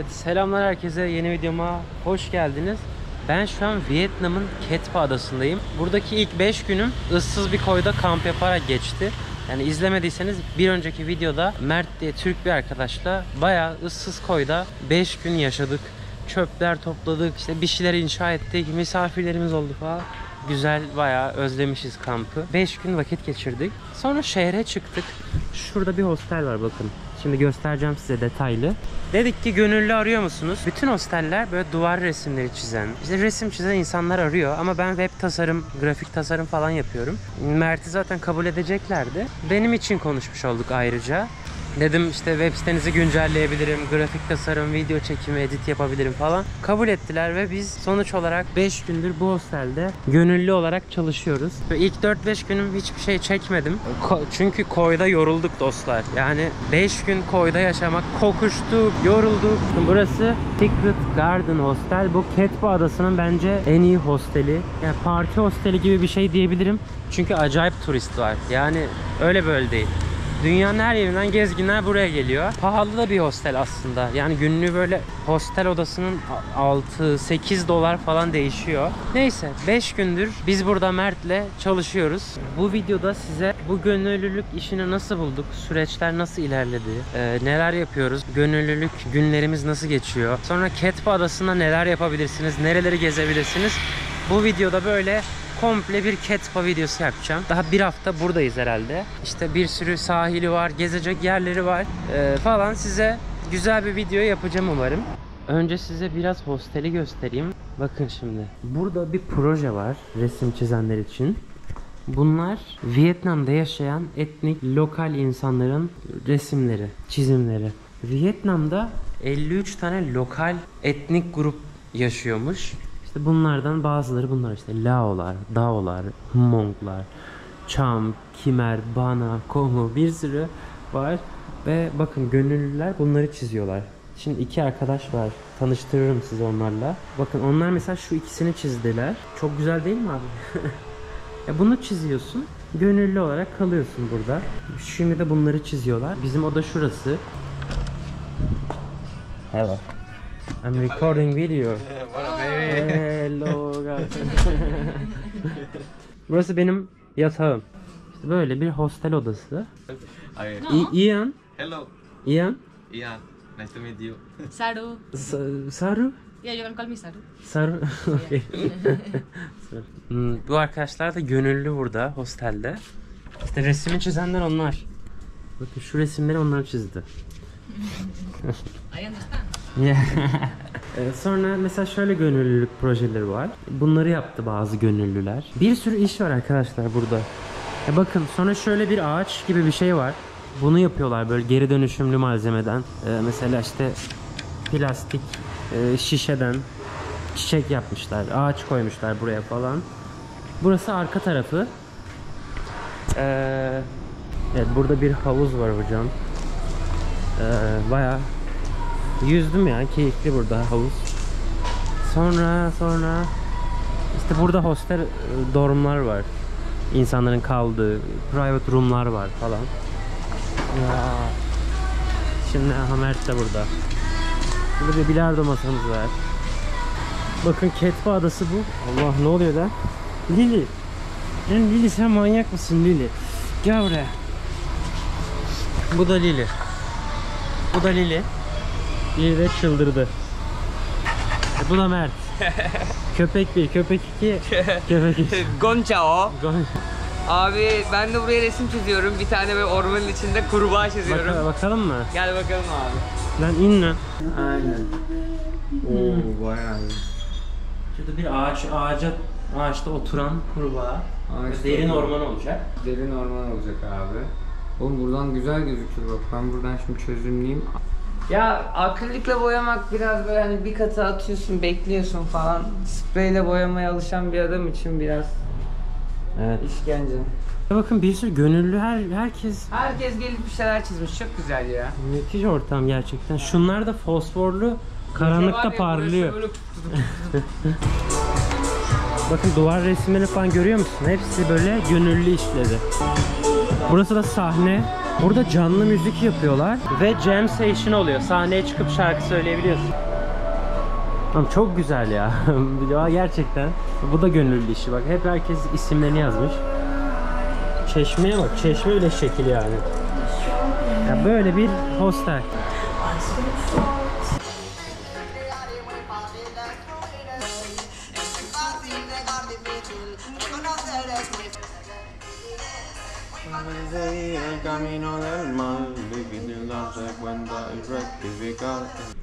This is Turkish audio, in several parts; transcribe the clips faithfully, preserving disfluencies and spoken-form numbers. Evet, selamlar herkese, yeni videoma hoş geldiniz. Ben şu an Vietnam'ın Cat Ba adasındayım. Buradaki ilk beş günüm ıssız bir koyda kamp yaparak geçti. Yani izlemediyseniz bir önceki videoda Mert diye Türk bir arkadaşla bayağı ıssız koyda beş gün yaşadık. Çöpler topladık, işte bir şeyler inşa ettik, misafirlerimiz oldu falan. Güzel, bayağı özlemişiz kampı. beş gün vakit geçirdik. Sonra şehre çıktık. Şurada bir hostel var, bakın. Şimdi göstereceğim size detaylı. Dedik ki gönüllü arıyor musunuz? Bütün hosteller böyle duvar resimleri çizen, işte resim çizen insanlar arıyor. Ama ben web tasarım, grafik tasarım falan yapıyorum. Mert'i zaten kabul edeceklerdi. Benim için konuşmuş olduk ayrıca. Dedim işte web sitenizi güncelleyebilirim, grafik tasarım, video çekimi, edit yapabilirim falan. Kabul ettiler ve biz sonuç olarak beş gündür bu hostelde gönüllü olarak çalışıyoruz. Ve ilk dört beş günüm hiçbir şey çekmedim. Ko- çünkü koyda yorulduk dostlar. Yani beş gün koyda yaşamak, kokuştuk, yorulduk. Burası Secret Garden Hostel. Bu Cat Ba adasının bence en iyi hosteli. Yani parti hosteli gibi bir şey diyebilirim. Çünkü acayip turist var. Yani öyle böyle değil. Dünyanın her yerinden gezginler buraya geliyor. Pahalı da bir hostel aslında. Yani günlüğü böyle hostel odasının altı sekiz dolar falan değişiyor. Neyse, beş gündür biz burada Mert'le çalışıyoruz. Bu videoda size bu gönüllülük işini nasıl bulduk, süreçler nasıl ilerledi, e, neler yapıyoruz, gönüllülük günlerimiz nasıl geçiyor, sonra Cat Ba adasında neler yapabilirsiniz, nereleri gezebilirsiniz. Bu videoda böyle komple bir Cat Ba videosu yapacağım. Daha bir hafta buradayız herhalde. İşte bir sürü sahili var, gezecek yerleri var ee, falan. Size güzel bir video yapacağım umarım. Önce size biraz hosteli göstereyim. Bakın şimdi. Burada bir proje var resim çizenler için. Bunlar Vietnam'da yaşayan etnik, lokal insanların resimleri, çizimleri. Vietnam'da elli üç tane lokal etnik grup yaşıyormuş. İşte bunlardan bazıları bunlar işte Laolar, Daolar, Hmonglar, Cham, Khmer, Bana, Komu, bir sürü var ve bakın gönüllüler bunları çiziyorlar. Şimdi iki arkadaş var, tanıştırırım sizi onlarla. Bakın onlar mesela şu ikisini çizdiler. Çok güzel değil mi abi? Ya bunu çiziyorsun, gönüllü olarak kalıyorsun burada. Şimdi de bunları çiziyorlar. Bizim oda şurası. Hello. I'm recording video. Hello guys. Burası benim yatağım. İşte böyle bir hostel odası. I Ian. Hello. Ian. Ian. Nice to meet you. Saru. Sa Saru. Yeah, you can call me Saru. Saru. Okay. Bu arkadaşlar da gönüllü burada hostelde. İşte resmi çizenler onlar. Bakın şu resimleri onlar çizdi. I understand. Sonra mesela şöyle gönüllülük projeleri var. Bunları yaptı bazı gönüllüler. Bir sürü iş var arkadaşlar burada. E bakın sonra şöyle bir ağaç gibi bir şey var. Bunu yapıyorlar böyle geri dönüşümlü malzemeden. E mesela işte plastik e, şişeden çiçek yapmışlar. Ağaç koymuşlar buraya falan. Burası arka tarafı. E, evet burada bir havuz var hocam. E, bayağı yüzdüm ya, keyifli burada havuz. Sonra sonra işte burada hostel dormlar var. İnsanların kaldığı private roomlar var falan. Ya. Şimdi Mert de burada. Burada bir bilardo masamız var. Bakın Cat Ba adası bu. Allah ne oluyor lan? Lili. Lan Lili sen manyak mısın Lili? Gel buraya. Bu da Lili. Bu da Lili. Bir de çıldırdı. E, bu da Mert. Köpek bir, köpek iki, köpek üç. Gonca o. Gon abi ben de buraya resim çiziyorum. Bir tane böyle ormanın içinde kurbağa çiziyorum. Bak bakalım mı? Gel bakalım abi. Lan in lan. Aynen. Oo bayağı. Şurada bir ağaç, ağaca, ağaçta oturan kurbağa. Ağaçta derin orman, orman olacak. Derin orman olacak abi. Oğlum buradan güzel gözüküyor bak. Ben buradan şimdi çözümleyeyim. Ya akrilikle boyamak biraz böyle hani bir katı atıyorsun, bekliyorsun falan. Spreyle boyamaya alışan bir adam için biraz evet. İşkence. Bakın bir sürü gönüllü her herkes herkes gelip bir şeyler çizmiş. Çok güzel ya. Müthiş ortam gerçekten. Evet. Şunlar da fosforlu, karanlıkta parlıyor. Böyle... Bakın duvar resimleri falan görüyor musun? Hepsi böyle gönüllü işleri. Burası da sahne. Burada canlı müzik yapıyorlar ve jam session oluyor. Sahneye çıkıp şarkı söyleyebiliyorsun. Tamam, çok güzel ya. Gerçekten. Bu da gönüllü işi. Bak hep herkes isimlerini yazmış. Çeşmeye bak. Çeşme bile şekil yani. Ya böyle bir hostel.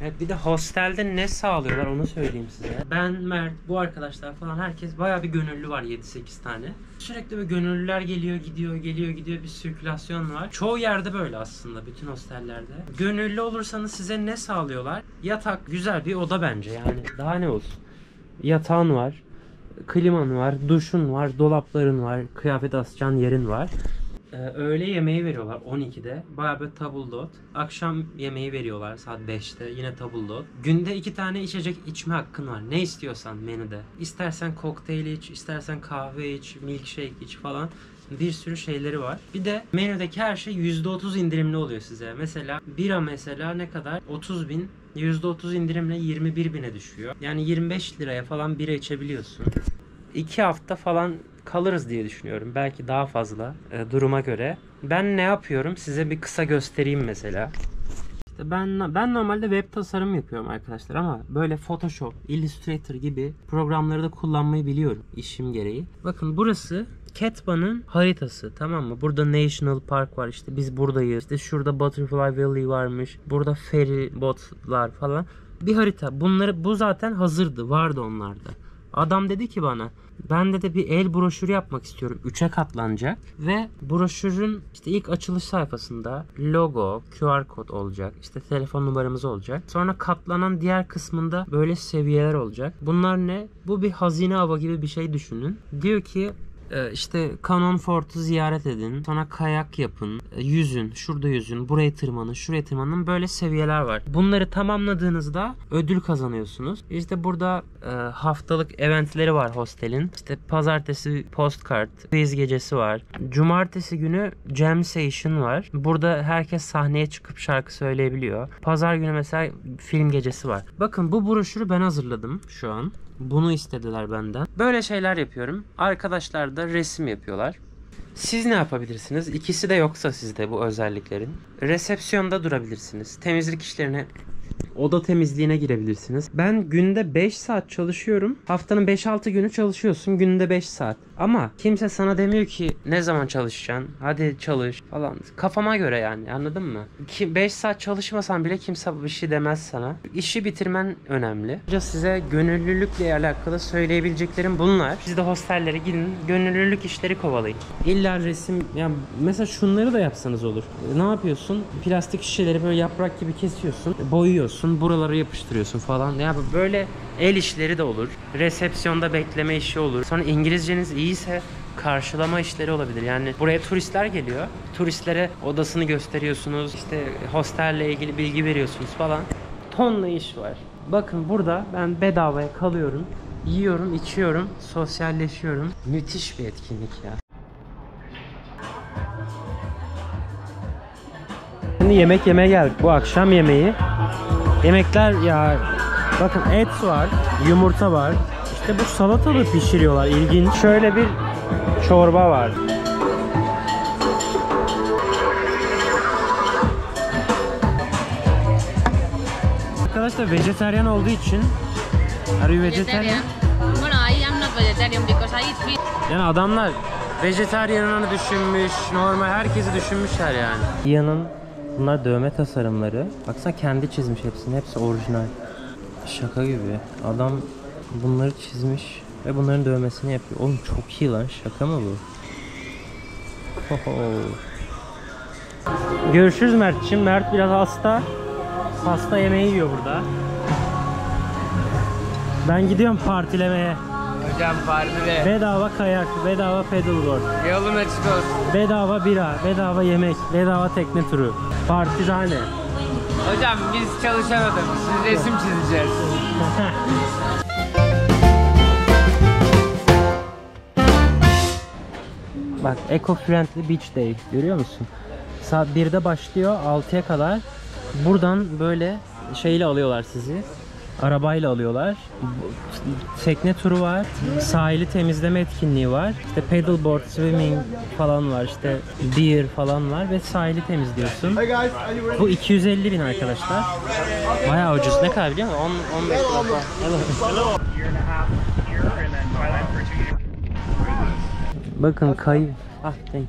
Evet, bir de hostelde ne sağlıyorlar onu söyleyeyim size. Ben, Mert, bu arkadaşlar falan herkes bayağı bir gönüllü var, yedi sekiz tane. Sürekli böyle gönüllüler geliyor gidiyor geliyor gidiyor, bir sirkülasyon var. Çoğu yerde böyle aslında, bütün hostellerde. Gönüllü olursanız size ne sağlıyorlar? Yatak, güzel bir oda bence yani, daha ne olsun. Yatağın var, kliman var, duşun var, dolapların var, kıyafet asacağın yerin var. Ee, öğle yemeği veriyorlar on ikide. Bayağı böyle table d'hôte. Akşam yemeği veriyorlar saat beşte. Yine table d'hôte. Günde iki tane içecek içme hakkın var. Ne istiyorsan menüde. İstersen kokteyl iç, istersen kahve iç, milkshake iç falan. Bir sürü şeyleri var. Bir de menüdeki her şey yüzde otuz indirimli oluyor size. Mesela bira mesela ne kadar? otuz bin. yüzde otuz indirimle yirmi bir bine düşüyor. Yani yirmi beş liraya falan bira içebiliyorsun. iki hafta falan kalırız diye düşünüyorum. Belki daha fazla e, duruma göre. Ben ne yapıyorum? Size bir kısa göstereyim mesela. İşte ben ben normalde web tasarım yapıyorum arkadaşlar ama böyle Photoshop, Illustrator gibi programları da kullanmayı biliyorum işim gereği. Bakın burası Cat Ba'nın haritası, tamam mı? Burada National Park var, işte biz buradayız. İşte şurada Butterfly Valley varmış. Burada ferry botlar falan. Bir harita. Bunları bu zaten hazırdı. Vardı onlarda. Adam dedi ki bana, ben de bir el broşürü yapmak istiyorum. Üçe katlanacak ve broşürün işte ilk açılış sayfasında logo, Q R kod olacak. İşte telefon numaramız olacak. Sonra katlanan diğer kısmında böyle seviyeler olacak. Bunlar ne? Bu bir hazine ava gibi bir şey düşünün. Diyor ki İşte Canon Fort'u ziyaret edin, sonra kayak yapın, yüzün, şurada yüzün, buraya tırmanın, şuraya tırmanın, böyle seviyeler var. Bunları tamamladığınızda ödül kazanıyorsunuz. İşte burada haftalık eventleri var hostelin. İşte pazartesi postkart, quiz gecesi var. Cumartesi günü jam session var. Burada herkes sahneye çıkıp şarkı söyleyebiliyor. Pazar günü mesela film gecesi var. Bakın bu broşürü ben hazırladım şu an. Bunu istediler benden. Böyle şeyler yapıyorum. Arkadaşlar da resim yapıyorlar. Siz ne yapabilirsiniz? İkisi de yoksa sizde bu özelliklerin. Resepsiyonda durabilirsiniz. Temizlik işlerine, oda temizliğine girebilirsiniz. Ben günde beş saat çalışıyorum. Haftanın beş altı günü çalışıyorsun. Günde beş saat. Ama kimse sana demiyor ki ne zaman çalışacaksın? Hadi çalış falan. Kafama göre yani, anladın mı? beş saat çalışmasan bile kimse bir şey demez sana. İşi bitirmen önemli. Size gönüllülükle alakalı söyleyebileceklerim bunlar. Siz de hostellere gidin. Gönüllülük işleri kovalayın. İlla resim, yani mesela şunları da yapsanız olur. Ne yapıyorsun? Plastik şişeleri böyle yaprak gibi kesiyorsun. Boyuyorsun. Buralara yapıştırıyorsun falan. Ya böyle el işleri de olur. Resepsiyonda bekleme işi olur. Sonra İngilizceniz iyiyse karşılama işleri olabilir. Yani buraya turistler geliyor. Turistlere odasını gösteriyorsunuz. İşte hostelle ilgili bilgi veriyorsunuz falan. Tonla iş var. Bakın burada ben bedavaya kalıyorum. Yiyorum, içiyorum, sosyalleşiyorum. Müthiş bir etkinlik ya. Şimdi yemek yemeye geldik. Bu akşam yemeği. Yemekler ya, bakın et var, yumurta var, işte bu salatalı pişiriyorlar, ilginç. Şöyle bir çorba var. Arkadaşlar vejetaryen olduğu için, are you vegetarian? Yani adamlar vejetaryenini düşünmüş, normal herkesi düşünmüşler yani. Yanın bunlar dövme tasarımları. Baksana kendi çizmiş hepsini. Hepsi orijinal. Şaka gibi. Adam bunları çizmiş ve bunların dövmesini yapıyor. Oğlum çok iyi lan. Şaka mı bu? Oho. Görüşürüz Mert'ciğim. Mert biraz hasta. Hasta yemeği yiyor burada. Ben gidiyorum partilemeye. Hocam partile. Bedava kayak, bedava pedalboard. Yolun açık olsun. Bedava bira, bedava yemek, bedava tekne turu. Partizane. Hocam biz çalışan adamız. Biz resim çizeceğiz. Bak eco-friendly beach day. Görüyor musun? Saat birde başlıyor, altıya kadar. Buradan böyle şeyle alıyorlar sizi. Arabayla alıyorlar. Tekne turu var. Sahili temizleme etkinliği var. İşte paddleboard, swimming falan var. İşte beer falan var ve sahili temizliyorsun. Bu iki yüz elli bin arkadaşlar. Bayağı ucuz. Ne kadar biliyor musun? on beş dolar. Bakın kay... Ah, thank you.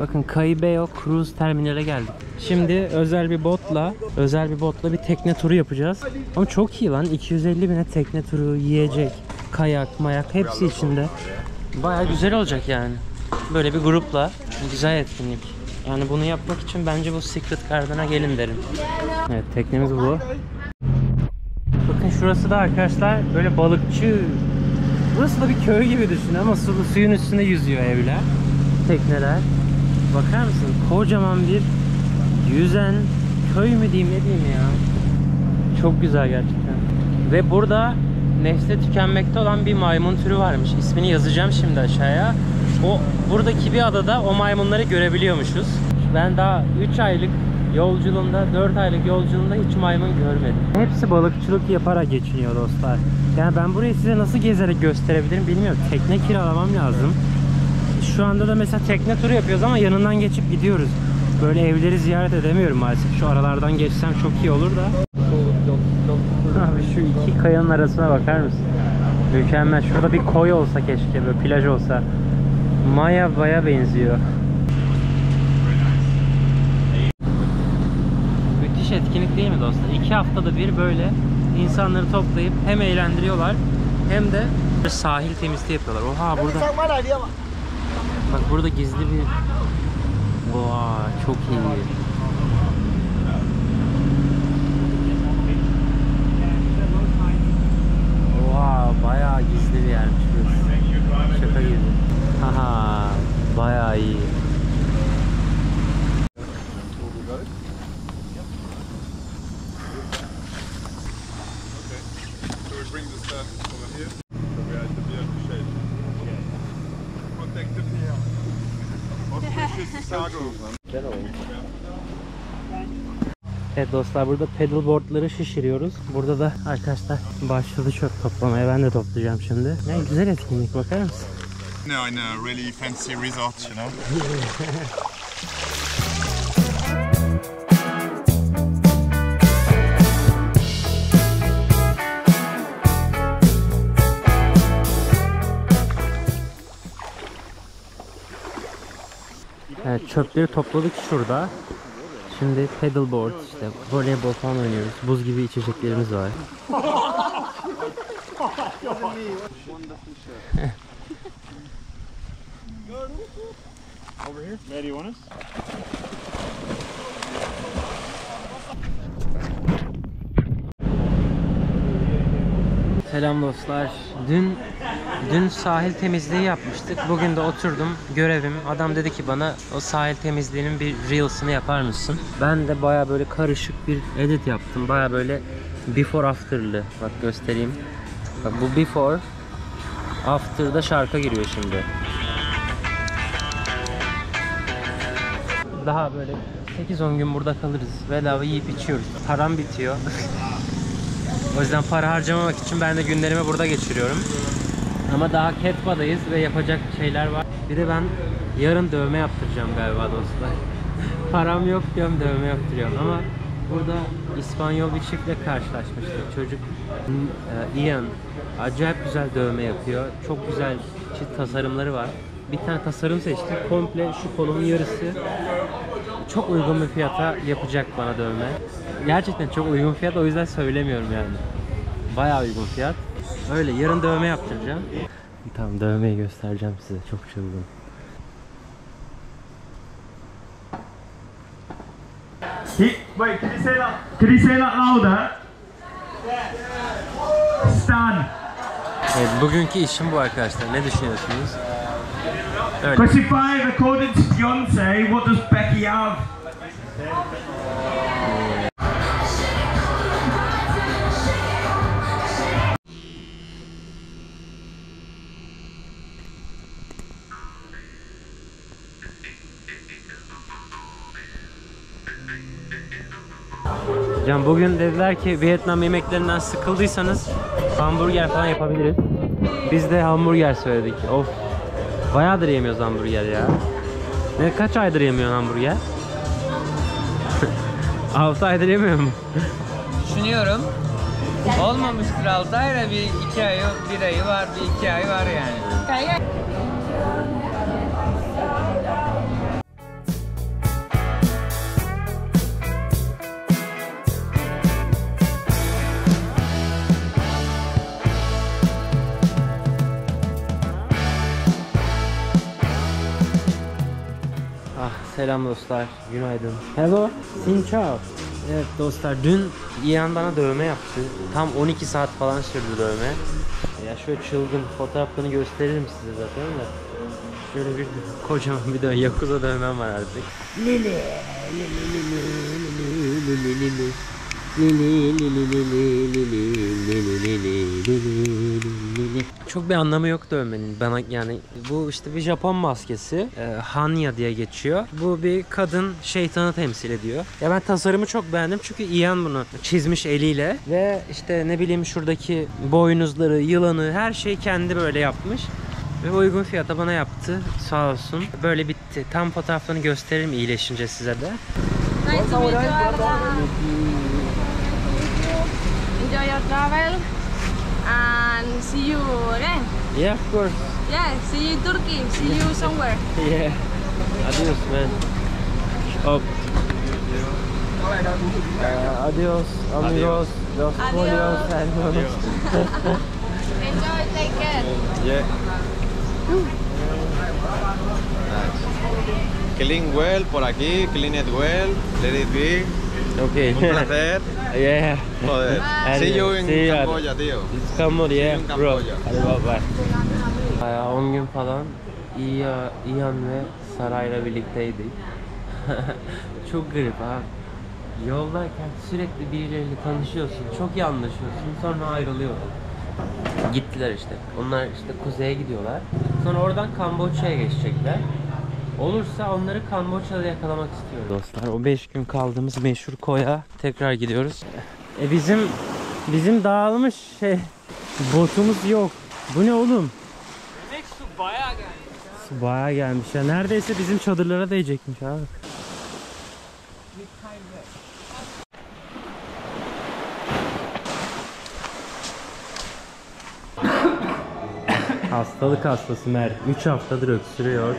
Bakın Kaybeo Cruise Terminal'e geldik. Şimdi özel bir botla, özel bir botla bir tekne turu yapacağız. Ama çok iyi lan, iki yüz elli bine tekne turu, yiyecek, kayak, mayak hepsi içinde. Bayağı güzel olacak yani. Böyle bir grupla güzel etkinlik. Yani bunu yapmak için bence bu Secret Garden'a gelin derim. Evet, teknemiz bu. Bakın şurası da arkadaşlar böyle balıkçı. Burası da bir köy gibi düşün ama su, suyun üstünde yüzüyor evler. Tekneler. Bakar mısın? Kocaman bir yüzen köy mü diyeyim ne diyeyim ya. Çok güzel gerçekten. Ve burada nesli tükenmekte olan bir maymun türü varmış. İsmini yazacağım şimdi aşağıya. O buradaki bir adada o maymunları görebiliyormuşuz. Ben daha üç aylık yolculuğumda, dört aylık yolculuğumda hiç maymun görmedim. Hepsi balıkçılık yaparak geçiniyor dostlar. Yani ben burayı size nasıl gezerek gösterebilirim bilmiyorum. Tekne kiralamam lazım. Şu anda da mesela tekne turu yapıyoruz ama yanından geçip gidiyoruz. Böyle evleri ziyaret edemiyorum maalesef. Şu aralardan geçsem çok iyi olur da. Abi şu iki kayanın arasına bakar mısın? Mükemmel. Şurada bir koy olsa keşke, böyle plaj olsa. Maya baya benziyor. Müthiş etkinlik değil mi dostlar? İki haftada bir böyle insanları toplayıp hem eğlendiriyorlar hem de sahil temizliği yapıyorlar. Oha burada. Bak burada gizli bir... Vaa çok iyi. Vaa bayağı gizli bir yermiş burası. Şaka gibi. Haha bayağı iyi. Evet dostlar, burada pedalboardları şişiriyoruz. Burada da arkadaşlar başladı çöp toplamaya. Ben de toplayacağım şimdi. Ne güzel etkinlik, bakar mısın? No, I know, really fancy resort, you know. Evet, çöpleri topladık şurada. Şimdi pedalboard, işte voleybol falan oynuyoruz. Buz gibi içeceklerimiz var. Selam dostlar. Dün dün sahil temizliği yapmıştık. Bugün de oturdum. Görevim. Adam dedi ki bana o sahil temizliğinin bir reels'ını yapar mısın? Ben de baya böyle karışık bir edit yaptım. Baya böyle before after'lı. Bak göstereyim. Bak bu before. After'da şarkı giriyor şimdi. Daha böyle sekiz on gün burada kalırız. Bedava yiyip içiyoruz. Param bitiyor. O yüzden para harcamamak için ben de günlerimi burada geçiriyorum. Ama daha Cat Ba'dayız ve yapacak şeyler var. Bir de ben yarın dövme yaptıracağım galiba dostlar. Param yok diyorum, dövme yaptırıyorum ama burada İspanyol bir çiftle karşılaşmıştık. Çocuk Ian acayip güzel dövme yapıyor. Çok güzel çift tasarımları var. Bir tane tasarım seçtim. Komple şu kolumun yarısı. Çok uygun bir fiyata yapacak bana dövme. Gerçekten çok uygun fiyat, o yüzden söylemiyorum yani. Bayağı uygun fiyat. Öyle yarın dövme yaptıracağım. Tamam, dövmeyi göstereceğim size. Çok çılgın. Wait, can you say that? Can you say that louder? Stand. Evet, bugünkü işim bu arkadaşlar. Ne düşünüyorsunuz? Öyle. kırk beş according to Beyonce, what does Becky have? Can bugün dediler ki Vietnam yemeklerinden sıkıldıysanız hamburger falan yapabiliriz. Biz de hamburger söyledik. Of. Bayağıdır yemiyoruz hamburger ya. Ne kaç aydır yemiyorsun hamburger? altı aydır yemiyor mu? Düşünüyorum. Olmamıştır altı ayda bir iki ayı, bir ayı var, bir iki ayı var yani. Selam dostlar, günaydın. Hello, xin chào. Evet dostlar, dün Ian bana dövme yaptı. Tam on iki saat falan sürdü dövme. Ya şöyle çılgın, fotoğraflarını gösteririm size zaten de. Şöyle bir kocaman bir dövme, yakuza dövmem var artık. Lili, çok bir anlamı yok dövmenin bana yani. Bu işte bir Japon maskesi, e, Hanya diye geçiyor. Bu bir kadın şeytanı temsil ediyor. Ya ben tasarımı çok beğendim çünkü Ian bunu çizmiş eliyle ve işte ne bileyim şuradaki boynuzları, yılanı, her şeyi kendi böyle yapmış. Ve uygun fiyata bana yaptı, sağ olsun. Böyle bitti. Tam fotoğraflarını gösteririm iyileşince size de. Enjoy your travel and see you then. Yeah, of course. Yeah, see you in Turkey, see you somewhere. Yeah. Adios, man. Oh. Uh, adios, amigos, los polios, adios. Enjoy, take care. Yeah. Nice. Clean well por aquí, clean it well, let it be. Okay. Un placer. Yeah. Joder. See you in See Camboya, tío. Camboya, bro. Hadi bye bye. on gün falan Ian ve Saray'la birlikteydik. Çok garip ha. Yoldayken sürekli birileriyle tanışıyorsun, çok iyi anlaşıyorsun, sonra ayrılıyorsun. Gittiler işte. Onlar işte kuzeye gidiyorlar. Sonra oradan Kamboçya'ya geçecekler. Olursa onları Kamboçya'da yakalamak istiyorum. Dostlar o beş gün kaldığımız meşhur koya tekrar gidiyoruz. E bizim bizim dağılmış şey botumuz yok. Bu ne oğlum? Demek su bayağı gelmiş. Su bayağı gelmiş ya. Neredeyse bizim çadırlara değecekmiş abi. Hastalık hastası Mert. üç haftadır öksürüyor.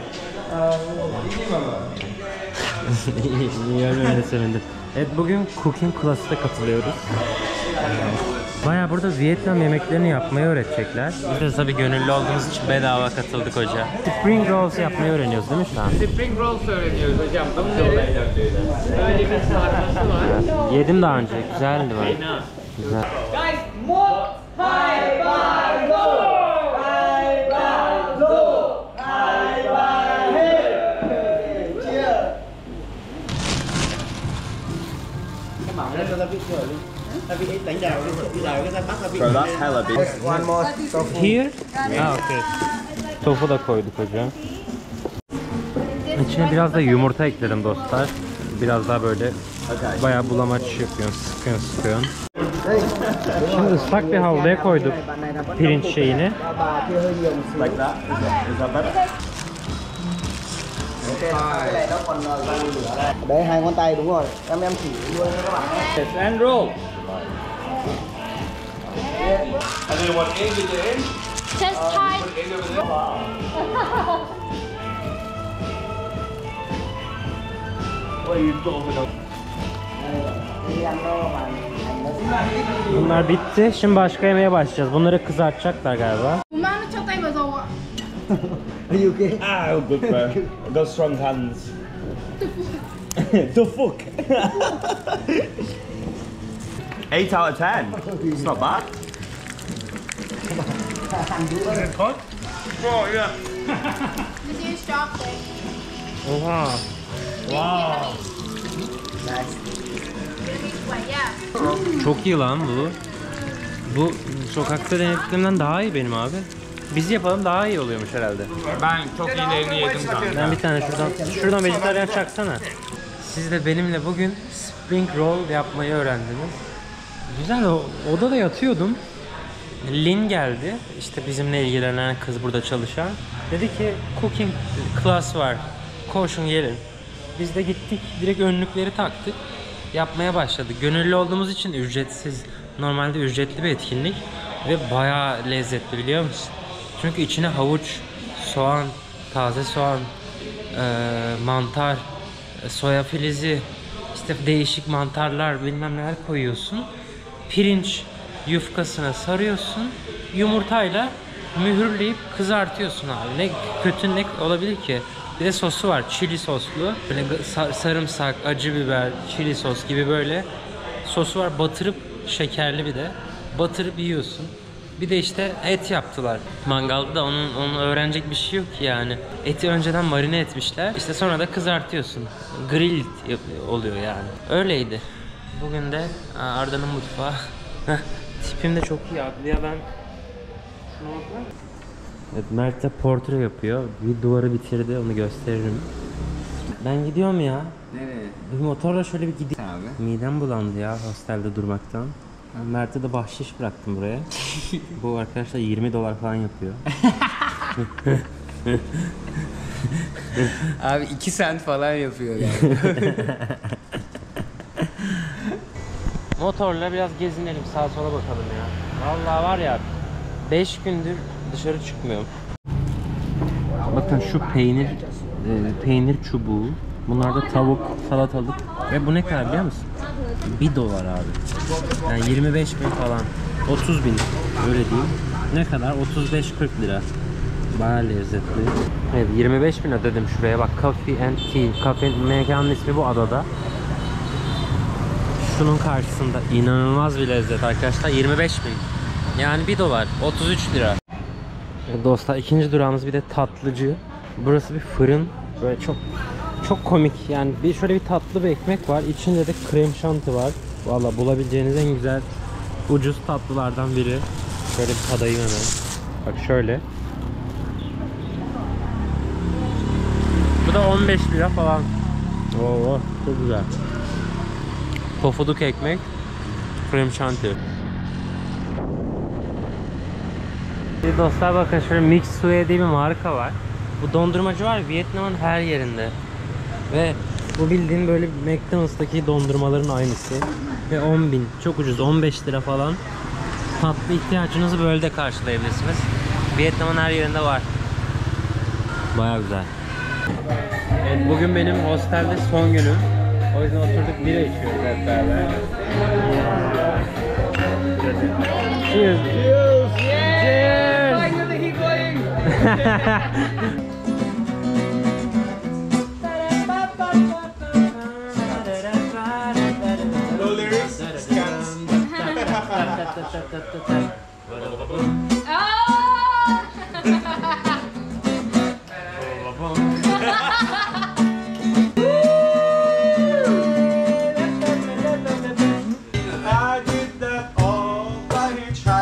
Evet bugün cooking class'a katılıyoruz. Bayağı burada Vietnam yemeklerini yapmayı öğretecekler. Biz de tabii gönüllü olduğumuz için bedava katıldık hoca. Spring rolls yapmayı öğreniyoruz değil mi şu an? Spring rolls öğreniyoruz hocam. Böyle bir sarması var. Yedim daha önce, güzeldi böyle. Güzel. Guys, mut, hay, bay, go! So that's hella big. One more tofu. Here? Ah, okay. Tofu da koyduk hocam. İçine biraz da yumurta ekledim dostlar. Biraz daha böyle bayağı bulamaç yapıyorsun, sıkıyorsun, sıkıyorsun. Şimdi ıslak bir havluya koyduk pirinç şeyini. Đấy, hai ngón tay đúng rồi. Em em chỉ luôn các bạn. Let's and roll. Just try. Bunlar bitti. Şimdi başka yemeğe başlayacağız. Bunları kızartacaklar galiba. Are you okay? Ah, I'm good, bro. I've got strong hands. The fuck? Eight out of ten. It's not bad. Is it hot? Oh yeah. This is chocolate. Oh wow. Wow. Nice. Çok iyi lan bu. Bu sokakta denediklerimden daha iyi benim abi. Biz yapalım daha iyi oluyormuş herhalde. Ben çok iyilerini yedim zaten. Ben bir tane şuradan şuradan vejetaryen çaksana. Siz de benimle bugün spring roll yapmayı öğrendiniz. Güzel, o odada yatıyordum. Lin geldi, işte bizimle ilgilenen kız, burada çalışan. Dedi ki cooking class var, koşun gelin. Biz de gittik, direkt önlükleri taktık, yapmaya başladık. Gönüllü olduğumuz için ücretsiz, normalde ücretli bir etkinlik ve bayağı lezzetli, biliyor musun? Çünkü içine havuç, soğan, taze soğan, mantar, soya filizi, işte değişik mantarlar, bilmem neler koyuyorsun. Pirinç yufkasına sarıyorsun, yumurtayla mühürleyip kızartıyorsun abi. Ne kötü ne olabilir ki? Bir de sosu var, çili soslu. Böyle sarımsak, acı biber, çili sos gibi böyle sosu var. Batırıp, şekerli bir de, batırıp yiyorsun. Bir de işte et yaptılar mangalda da, onun, onun öğrenecek bir şey yok ki yani. Eti önceden marine etmişler, işte sonra da kızartıyorsun. Grill oluyor yani. Öyleydi. Bugün de Arda'nın mutfağı. Tipim de çok iyi abi ya, ben... Evet, Mert de portre yapıyor. Bir duvarı bitirdi, onu gösteririm. Ben gidiyorum ya. Nereye? Bir motorla şöyle bir gideyim. Abi. Midem bulandı ya hostelde durmaktan. Mert'e de bahşiş bıraktım buraya. Bu arkadaşlar yirmi dolar falan yapıyor. Abi iki sent falan yapıyor yani. Motorla biraz gezinelim, sağa sola bakalım ya. Vallahi var ya, beş gündür dışarı çıkmıyorum. Bakın şu peynir, e, peynir çubuğu. Bunlarda tavuk, salatalık ve bu ne kadar biliyor musun? bir dolar abi. Yani yirmi beş bin falan, otuz bin öyle diyeyim. Ne kadar? otuz beş kırk lira. Bayağı lezzetli. Evet, yirmi beş bin ödedim şuraya bak. Coffee and Tea. Cafe, mekanın ismi bu adada. Şunun karşısında inanılmaz bir lezzet arkadaşlar. yirmi beş bin. Yani bir dolar, otuz üç lira. Dostlar, ikinci durağımız bir de tatlıcı. Burası bir fırın. Böyle çok çok komik yani. Bir şöyle bir tatlı bir ekmek var. İçinde de krem şanti var. Vallahi bulabileceğiniz en güzel ucuz tatlılardan biri. Şöyle bir tadayım hemen. Bak şöyle. Bu da on beş lira falan. Oo, çok güzel. Pofuduk ekmek, krem şanti. Şimdi dostlar bakın, şöyle Mix Sue diye bir marka var. Bu dondurmacı var Vietnam'ın her yerinde. Ve bu bildiğin böyle McDonald's'taki dondurmaların aynısı. Ve on bin, çok ucuz, on beş lira falan. Tatlı ihtiyacınızı böyle de karşılayabilirsiniz. Vietnam'ın her yerinde var. Bayağı güzel. Evet, bugün benim hostelde son günüm. O yüzden oturduk, bira içiyoruz hep beraber. Cheers! Cheers! Cheers! I'm gonna keep going!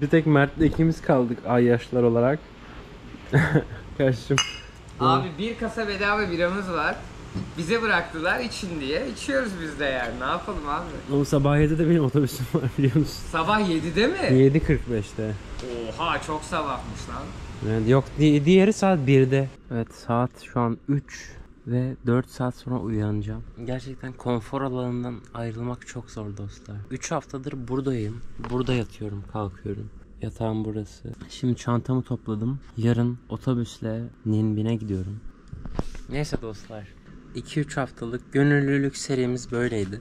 Bir tek Mert'le ikimiz kaldık ay yaşlar olarak. Karşım. Abi bir kasa bedava biramız var. Bize bıraktılar için diye. İçiyoruz biz de yani. Ne yapalım abi? Oğlum sabah yedide benim otobüsüm var, biliyor musun? Sabah yedide mi? yedi kırk beşte. Oha, çok sabahmış lan. Evet, yok di diğeri saat birde. Evet, saat şu an üç ve dört saat sonra uyanacağım. Gerçekten konfor alanından ayrılmak çok zor dostlar. üç haftadır buradayım. Burada yatıyorum, kalkıyorum. Yatağım burası. Şimdi çantamı topladım. Yarın otobüsle Ninbin'e gidiyorum. Neyse dostlar, iki üç haftalık gönüllülük serimiz böyleydi.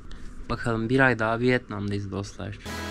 Bakalım, bir ay daha Vietnam'dayız dostlar.